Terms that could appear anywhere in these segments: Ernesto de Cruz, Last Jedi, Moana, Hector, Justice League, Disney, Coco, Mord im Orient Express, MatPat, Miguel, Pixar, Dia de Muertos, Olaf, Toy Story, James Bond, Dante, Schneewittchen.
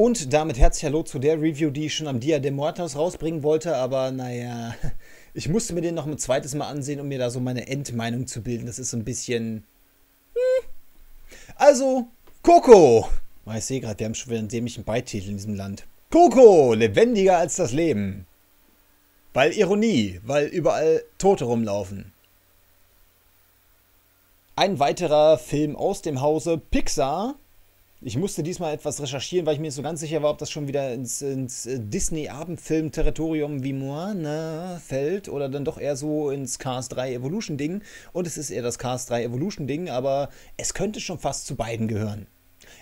Und damit herzlich hallo zu der Review, die ich schon am Dia de Muertos rausbringen wollte, aber naja, ich musste mir den noch ein zweites Mal ansehen, um mir da so meine Endmeinung zu bilden. Das ist so ein bisschen... Also, Coco! Ich sehe gerade, wir haben schon wieder einen dämlichen Beititel in diesem Land. Coco, lebendiger als das Leben. Weil Ironie, weil überall Tote rumlaufen. Ein weiterer Film aus dem Hause Pixar. Ich musste diesmal etwas recherchieren, weil ich mir nicht so ganz sicher war, ob das schon wieder ins Disney-Abendfilm-Territorium wie Moana fällt oder dann doch eher so ins Cars 3 Evolution-Ding. Und es ist eher das Cars 3 Evolution-Ding, aber es könnte schon fast zu beiden gehören.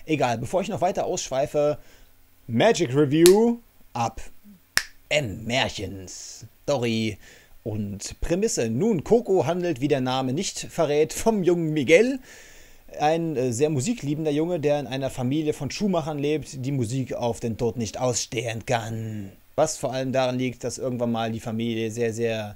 Egal, bevor ich noch weiter ausschweife, Magic Review ab M. Märchens, Story und Prämisse. Nun, Coco handelt, wie der Name nicht verrät, vom jungen Miguel. Ein sehr musikliebender Junge, der in einer Familie von Schuhmachern lebt, die Musik auf den Tod nicht ausstehen kann. Was vor allem daran liegt, dass irgendwann mal die Familie sehr, sehr,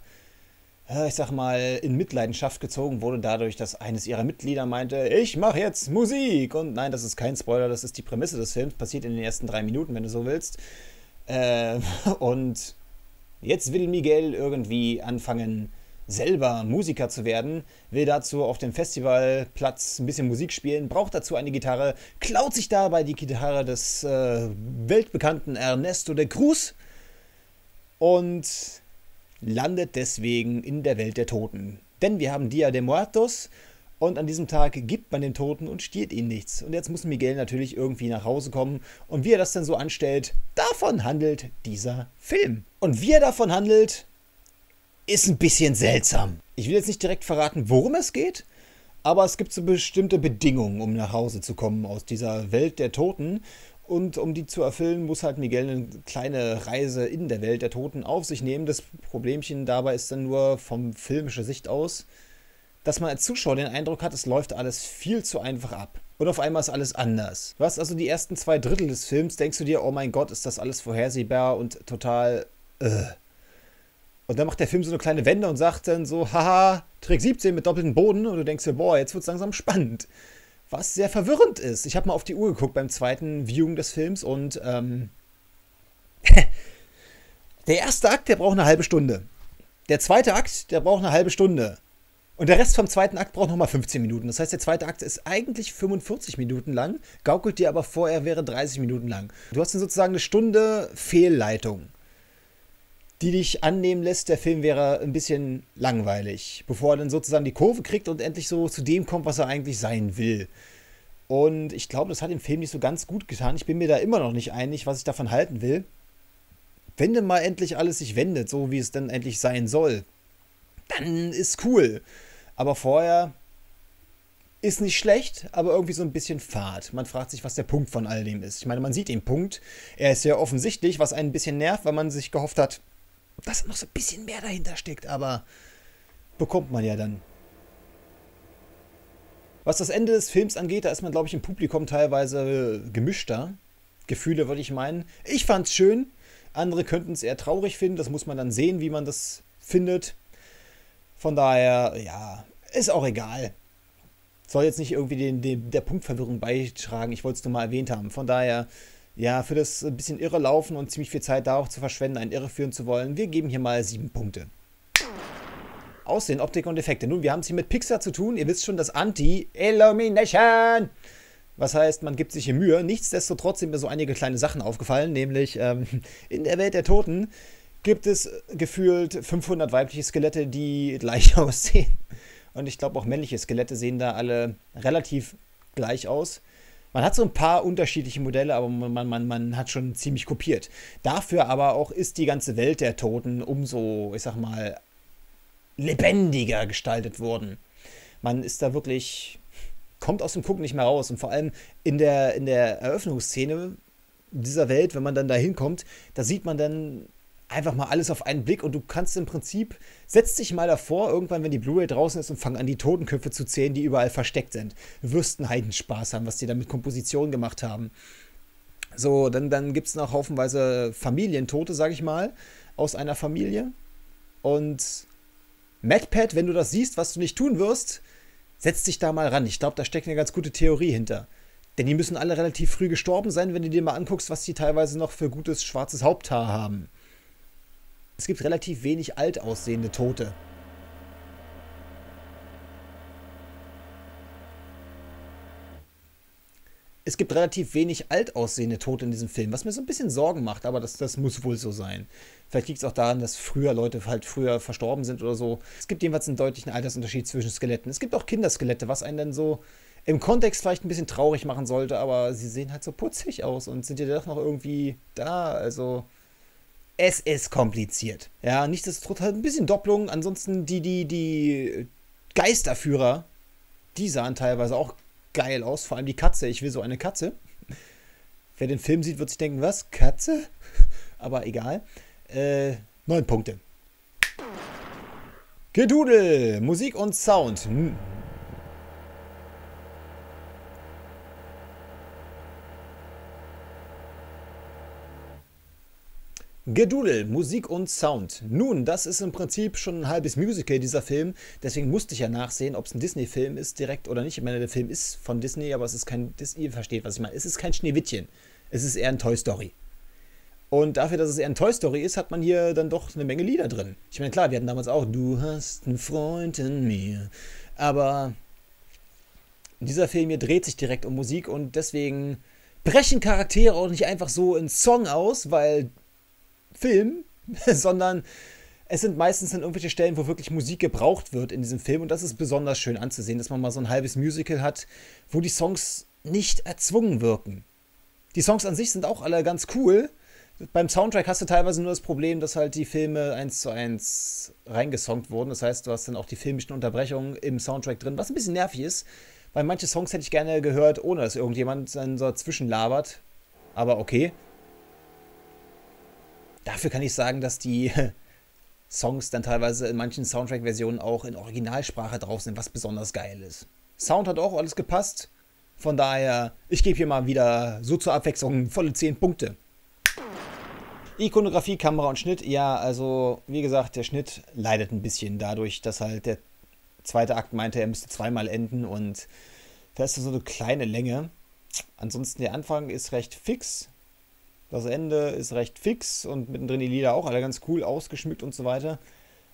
ich sag mal, in Mitleidenschaft gezogen wurde, dadurch, dass eines ihrer Mitglieder meinte, ich mache jetzt Musik. Und nein, das ist kein Spoiler, das ist die Prämisse des Films, passiert in den ersten 3 Minuten, wenn du so willst. Und jetzt will Miguel irgendwie anfangen, selber Musiker zu werden, will dazu auf dem Festivalplatz ein bisschen Musik spielen, braucht dazu eine Gitarre, klaut sich dabei die Gitarre des weltbekannten Ernesto de Cruz und landet deswegen in der Welt der Toten. Denn wir haben Dia de Muertos und an diesem Tag gibt man den Toten und stiehlt ihnen nichts. Und jetzt muss Miguel natürlich irgendwie nach Hause kommen und wie er das denn so anstellt, davon handelt dieser Film. Und wie er davon handelt, ist ein bisschen seltsam. Ich will jetzt nicht direkt verraten, worum es geht, aber es gibt so bestimmte Bedingungen, um nach Hause zu kommen aus dieser Welt der Toten. Und um die zu erfüllen, muss halt Miguel eine kleine Reise in der Welt der Toten auf sich nehmen. Das Problemchen dabei ist dann nur vom filmischen Sicht aus, dass man als Zuschauer den Eindruck hat, es läuft alles viel zu einfach ab. Und auf einmal ist alles anders. Du hast also die ersten 2 Drittel des Films, denkst du dir, oh mein Gott, ist das alles vorhersehbar und total... Und dann macht der Film so eine kleine Wende und sagt dann so, haha, Trick 17 mit doppeltem Boden. Und du denkst dir, boah, jetzt wird es langsam spannend. Was sehr verwirrend ist. Ich habe mal auf die Uhr geguckt beim zweiten Viewing des Films und der erste Akt, der braucht eine halbe Stunde. Der zweite Akt, der braucht eine halbe Stunde. Und der Rest vom zweiten Akt braucht nochmal 15 Minuten. Das heißt, der zweite Akt ist eigentlich 45 Minuten lang, gaukelt dir aber vor, er wäre 30 Minuten lang. Du hast dann sozusagen eine Stunde Fehlleitung, die dich annehmen lässt, der Film wäre ein bisschen langweilig, bevor er dann sozusagen die Kurve kriegt und endlich so zu dem kommt, was er eigentlich sein will. Und ich glaube, das hat dem Film nicht so ganz gut getan. Ich bin mir da immer noch nicht einig, was ich davon halten will. Wenn denn mal endlich alles sich wendet, so wie es dann endlich sein soll, dann ist cool. Aber vorher ist nicht schlecht, aber irgendwie so ein bisschen fad. Man fragt sich, was der Punkt von all dem ist. Ich meine, man sieht den Punkt. Er ist ja offensichtlich, was einen ein bisschen nervt, weil man sich gehofft hat, dass noch so ein bisschen mehr dahinter steckt, aber bekommt man ja dann. Was das Ende des Films angeht, da ist man, glaube ich, im Publikum teilweise gemischter. Gefühle würde ich meinen. Ich fand's schön, andere könnten es eher traurig finden, das muss man dann sehen, wie man das findet. Von daher, ja, ist auch egal. Soll jetzt nicht irgendwie der Punktverwirrung beitragen, ich wollte es nur mal erwähnt haben. Von daher... Ja, für das ein bisschen irre laufen und ziemlich viel Zeit darauf zu verschwenden, einen irre führen zu wollen, wir geben hier mal 7 Punkte. Aussehen, Optik und Effekte. Nun, wir haben es hier mit Pixar zu tun. Ihr wisst schon, das Anti-Illumination. Was heißt, man gibt sich hier Mühe. Nichtsdestotrotz sind mir so einige kleine Sachen aufgefallen, nämlich in der Welt der Toten gibt es gefühlt 500 weibliche Skelette, die gleich aussehen. Und ich glaube, auch männliche Skelette sehen da alle relativ gleich aus. Man hat so ein paar unterschiedliche Modelle, aber man hat schon ziemlich kopiert. Dafür aber auch ist die ganze Welt der Toten umso, ich sag mal, lebendiger gestaltet worden. Man ist da wirklich, kommt aus dem Gucken nicht mehr raus. Und vor allem in der Eröffnungsszene dieser Welt, wenn man dann da hinkommt, da sieht man dann einfach mal alles auf einen Blick und du kannst im Prinzip, setz dich mal davor, irgendwann, wenn die Blu-ray draußen ist und fang an, die Totenköpfe zu zählen, die überall versteckt sind. Du wirst einen Heidenspaß haben, was die da mit Kompositionen gemacht haben. So, dann gibt es noch haufenweise Familientote, sag ich mal, aus einer Familie. Und MatPat, wenn du das siehst, was du nicht tun wirst, setz dich da mal ran. Ich glaube, da steckt eine ganz gute Theorie hinter. Denn die müssen alle relativ früh gestorben sein, wenn du dir mal anguckst, was die teilweise noch für gutes schwarzes Haupthaar haben. Es gibt relativ wenig alt aussehende Tote. Es gibt relativ wenig alt aussehende Tote in diesem Film, was mir so ein bisschen Sorgen macht, aber das muss wohl so sein. Vielleicht liegt es auch daran, dass früher Leute halt früher verstorben sind oder so. Es gibt jedenfalls einen deutlichen Altersunterschied zwischen Skeletten. Es gibt auch Kinderskelette, was einen dann so im Kontext vielleicht ein bisschen traurig machen sollte, aber sie sehen halt so putzig aus und sind ja doch noch irgendwie da, also... Es ist kompliziert. Ja, nichtsdestotrotz halt ein bisschen Doppelung. Ansonsten die Geisterführer, die sahen teilweise auch geil aus. Vor allem die Katze. Ich will so eine Katze. Wer den Film sieht, wird sich denken, was? Katze? Aber egal. 9 Punkte. Gedudel. Musik und Sound. Gedudel, Musik und Sound. Nun, das ist im Prinzip schon ein halbes Musical, dieser Film. Deswegen musste ich ja nachsehen, ob es ein Disney-Film ist, direkt oder nicht. Ich meine, der Film ist von Disney, aber es ist kein... Ihr versteht, was ich meine. Es ist kein Schneewittchen. Es ist eher ein Toy Story. Und dafür, dass es eher ein Toy Story ist, hat man hier dann doch eine Menge Lieder drin. Ich meine, klar, wir hatten damals auch Du hast einen Freund in mir. Aber dieser Film hier dreht sich direkt um Musik und deswegen brechen Charaktere auch nicht einfach so in Song aus, weil... Film, sondern es sind meistens dann irgendwelche Stellen, wo wirklich Musik gebraucht wird in diesem Film und das ist besonders schön anzusehen, dass man mal so ein halbes Musical hat, wo die Songs nicht erzwungen wirken. Die Songs an sich sind auch alle ganz cool. Beim Soundtrack hast du teilweise nur das Problem, dass halt die Filme 1:1 reingesongt wurden. Das heißt, du hast dann auch die filmischen Unterbrechungen im Soundtrack drin, was ein bisschen nervig ist, weil manche Songs hätte ich gerne gehört, ohne dass irgendjemand dann so dazwischen labert. Aber okay. Dafür kann ich sagen, dass die Songs dann teilweise in manchen Soundtrack-Versionen auch in Originalsprache drauf sind, was besonders geil ist. Sound hat auch alles gepasst. Von daher, ich gebe hier mal wieder so zur Abwechslung volle 10 Punkte. Ikonografie, Kamera und Schnitt. Ja, also wie gesagt, der Schnitt leidet ein bisschen dadurch, dass halt der zweite Akt meinte, er müsste zweimal enden und da ist so eine kleine Länge. Ansonsten der Anfang ist recht fix. Das Ende ist recht fix und mittendrin die Lieder auch alle ganz cool ausgeschmückt und so weiter.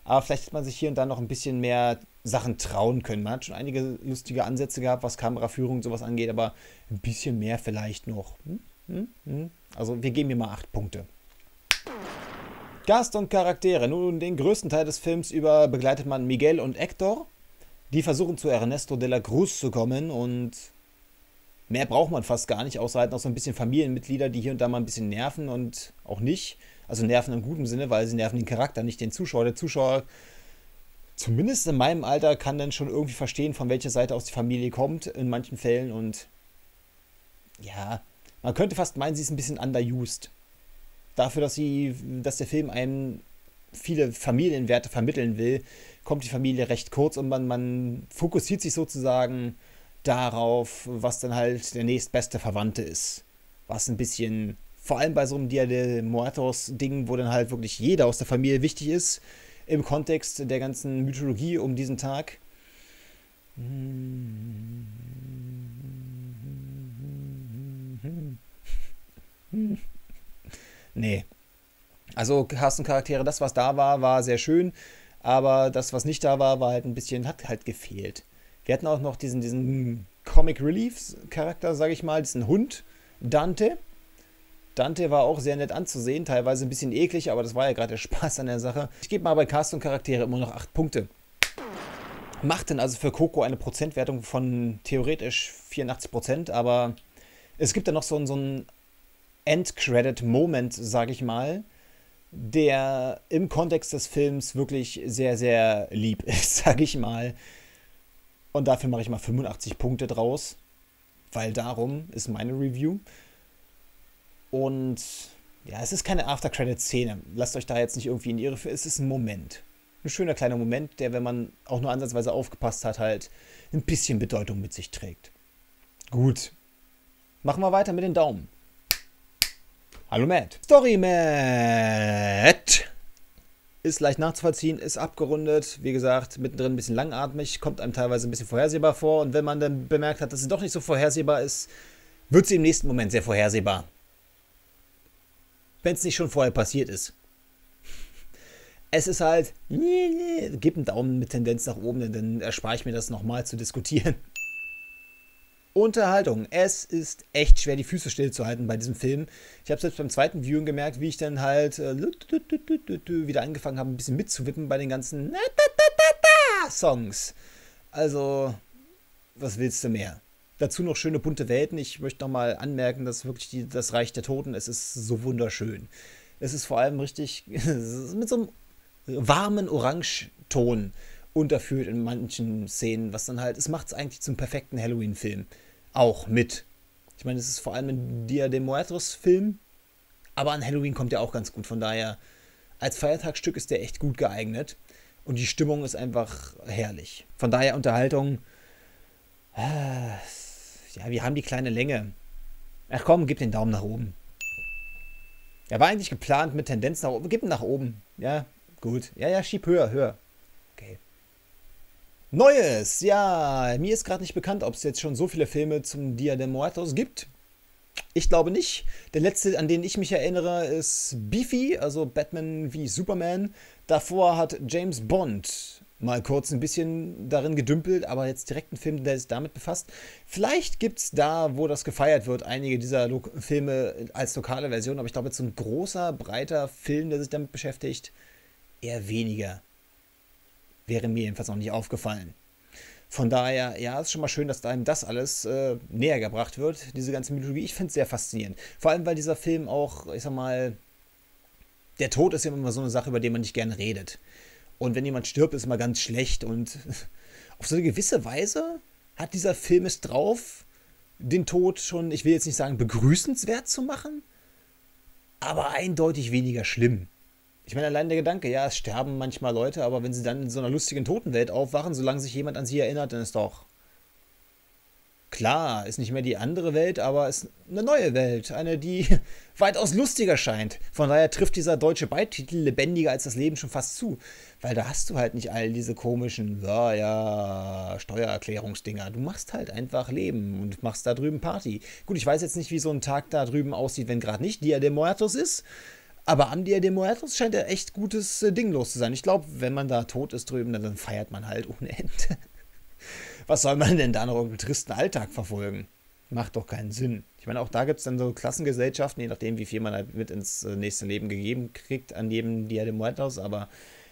Aber vielleicht hätte man sich hier und da noch ein bisschen mehr Sachen trauen können. Man hat schon einige lustige Ansätze gehabt, was Kameraführung und sowas angeht, aber ein bisschen mehr vielleicht noch. Also wir geben hier mal 8 Punkte. Gast und Charaktere. Nun, den größten Teil des Films über begleitet man Miguel und Hector. Die versuchen zu Ernesto de Cruz zu kommen und... Mehr braucht man fast gar nicht, außer halt noch so ein bisschen Familienmitglieder, die hier und da mal ein bisschen nerven und auch nicht. Also nerven im guten Sinne, weil sie nerven den Charakter, nicht den Zuschauer. Der Zuschauer, zumindest in meinem Alter, kann dann schon irgendwie verstehen, von welcher Seite aus die Familie kommt, in manchen Fällen. Und ja, man könnte fast meinen, sie ist ein bisschen underused. Dafür, dass der Film einem viele Familienwerte vermitteln will, kommt die Familie recht kurz und man fokussiert sich sozusagen... darauf, was dann halt der nächstbeste Verwandte ist. Was ein bisschen, vor allem bei so einem Dia de Muertos Ding, wo dann halt wirklich jeder aus der Familie wichtig ist, im Kontext der ganzen Mythologie um diesen Tag. Nee. Also Charaktere, das was da war, war sehr schön, aber das was nicht da war, war halt ein bisschen, hat halt gefehlt. Wir hatten auch noch diesen Comic Relief Charakter, sage ich mal, diesen Hund, Dante. Dante war auch sehr nett anzusehen, teilweise ein bisschen eklig, aber das war ja gerade der Spaß an der Sache. Ich gebe mal bei Cast und Charaktere immer noch 8 Punkte. Macht denn also für Coco eine Prozentwertung von theoretisch 84%, aber es gibt dann noch so einen End-Credit-Moment, sage ich mal, der im Kontext des Films wirklich sehr, sehr lieb ist, sage ich mal. Und dafür mache ich mal 85 Punkte draus, weil darum ist meine Review. Und ja, es ist keine After-Credit-Szene. Lasst euch da jetzt nicht irgendwie in die Irre führen. Es ist ein Moment. Ein schöner kleiner Moment, der, wenn man auch nur ansatzweise aufgepasst hat, halt ein bisschen Bedeutung mit sich trägt. Gut. Machen wir weiter mit den Daumen. Hallo Matt. Story Matt. Ist leicht nachzuvollziehen, ist abgerundet, wie gesagt, mittendrin ein bisschen langatmig, kommt einem teilweise ein bisschen vorhersehbar vor und wenn man dann bemerkt hat, dass es doch nicht so vorhersehbar ist, wird sie im nächsten Moment sehr vorhersehbar. Wenn es nicht schon vorher passiert ist. Es ist halt, gib einen Daumen mit Tendenz nach oben, denn dann erspare ich mir das nochmal zu diskutieren. Unterhaltung. Es ist echt schwer, die Füße stillzuhalten bei diesem Film. Ich habe selbst beim zweiten Viewing gemerkt, wie ich dann halt wieder angefangen habe, ein bisschen mitzuwippen bei den ganzen Songs. Also, was willst du mehr? Dazu noch schöne bunte Welten. Ich möchte nochmal anmerken, dass wirklich das Reich der Toten, es ist so wunderschön. Es ist vor allem richtig mit so einem warmen Orangeton unterführt in manchen Szenen, was dann halt, es macht es eigentlich zum perfekten Halloween-Film. Auch mit. Ich meine, es ist vor allem ein Dia de Muertos-Film, aber an Halloween kommt der auch ganz gut. Von daher, als Feiertagsstück ist der echt gut geeignet und die Stimmung ist einfach herrlich. Von daher Unterhaltung, ja, wir haben die kleine Länge. Ach komm, gib den Daumen nach oben. Er war eigentlich geplant mit Tendenz nach oben. Gib ihn nach oben. Ja, gut. Ja, ja, schieb höher, höher. Okay. Neues. Ja, mir ist gerade nicht bekannt, ob es jetzt schon so viele Filme zum Dia de Muertos gibt. Ich glaube nicht. Der letzte, an den ich mich erinnere, ist Beefy, also Batman wie Superman. Davor hat James Bond mal kurz ein bisschen darin gedümpelt, aber jetzt direkt ein Film, der sich damit befasst. Vielleicht gibt es da, wo das gefeiert wird, einige dieser Filme als lokale Version, aber ich glaube, so ein großer, breiter Film, der sich damit beschäftigt, eher weniger. Wäre mir jedenfalls noch nicht aufgefallen. Von daher, ja, ist schon mal schön, dass einem das alles näher gebracht wird, diese ganze Mythologie. Ich finde es sehr faszinierend. Vor allem, weil dieser Film auch, ich sag mal, der Tod ist ja immer so eine Sache, über die man nicht gerne redet. Und wenn jemand stirbt, ist immer ganz schlecht. Und auf so eine gewisse Weise hat dieser Film es drauf, den Tod schon, ich will jetzt nicht sagen, begrüßenswert zu machen, aber eindeutig weniger schlimm. Ich meine, allein der Gedanke, ja, es sterben manchmal Leute, aber wenn sie dann in so einer lustigen Totenwelt aufwachen, solange sich jemand an sie erinnert, dann ist doch klar, ist nicht mehr die andere Welt, aber ist eine neue Welt. Eine, die weitaus lustiger scheint. Von daher trifft dieser deutsche Beititel lebendiger als das Leben schon fast zu. Weil da hast du halt nicht all diese komischen, ja, Steuererklärungsdinger. Du machst halt einfach Leben und machst da drüben Party. Gut, ich weiß jetzt nicht, wie so ein Tag da drüben aussieht, wenn gerade nicht Dia de Muertos ist. Aber am Dia de Muertos scheint er echt gutes Ding los zu sein. Ich glaube, wenn man da tot ist drüben, dann feiert man halt ohne Ende. Was soll man denn da noch einen tristen Alltag verfolgen? Macht doch keinen Sinn. Ich meine, auch da gibt es dann so Klassengesellschaften, je nachdem, wie viel man halt mit ins nächste Leben gegeben kriegt, an jedem Dia de Muertos. Aber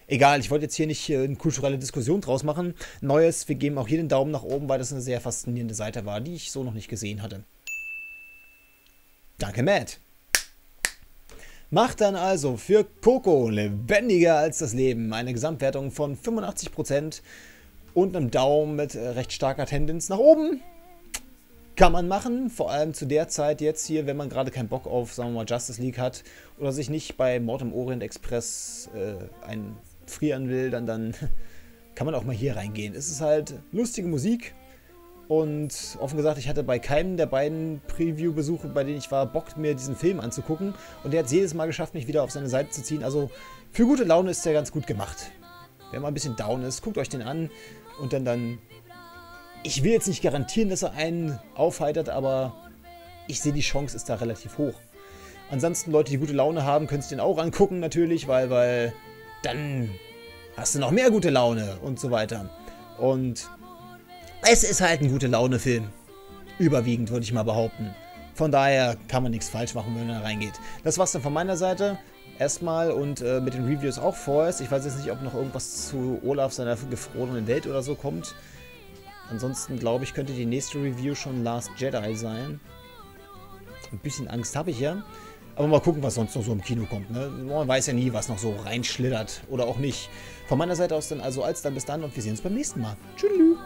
egal, ich wollte jetzt hier nicht eine kulturelle Diskussion draus machen. Neues, wir geben auch hier den Daumen nach oben, weil das eine sehr faszinierende Seite war, die ich so noch nicht gesehen hatte. Danke, Matt. Macht dann also für Coco lebendiger als das Leben eine Gesamtwertung von 85% und einem Daumen mit recht starker Tendenz nach oben. Kann man machen, vor allem zu der Zeit jetzt hier, wenn man gerade keinen Bock auf, sagen wir mal, Justice League hat oder sich nicht bei Mord im Orient Express einfrieren will, dann kann man auch mal hier reingehen. Es ist halt lustige Musik. Und offen gesagt, ich hatte bei keinem der beiden Preview-Besuche, bei denen ich war, Bock, mir diesen Film anzugucken. Und der hat es jedes Mal geschafft, mich wieder auf seine Seite zu ziehen. Also für gute Laune ist der ganz gut gemacht. Wenn man ein bisschen down ist, guckt euch den an. Und dann... Ich will jetzt nicht garantieren, dass er einen aufheitert, aber ich sehe, die Chance ist da relativ hoch. Ansonsten, Leute, die gute Laune haben, können sich den auch angucken natürlich, weil dann hast du noch mehr gute Laune und so weiter. Und... Es ist halt ein Gute-Laune-Film. Überwiegend, würde ich mal behaupten. Von daher kann man nichts falsch machen, wenn man da reingeht. Das war's dann von meiner Seite. Erstmal und mit den Reviews auch vorerst. Ich weiß jetzt nicht, ob noch irgendwas zu Olaf seiner gefrorenen Welt oder so kommt. Ansonsten, glaube ich, könnte die nächste Review schon Last Jedi sein. Ein bisschen Angst habe ich ja. Aber mal gucken, was sonst noch so im Kino kommt. Ne? Man weiß ja nie, was noch so reinschlittert oder auch nicht. Von meiner Seite aus dann also als dann bis dann und wir sehen uns beim nächsten Mal. Tschüss.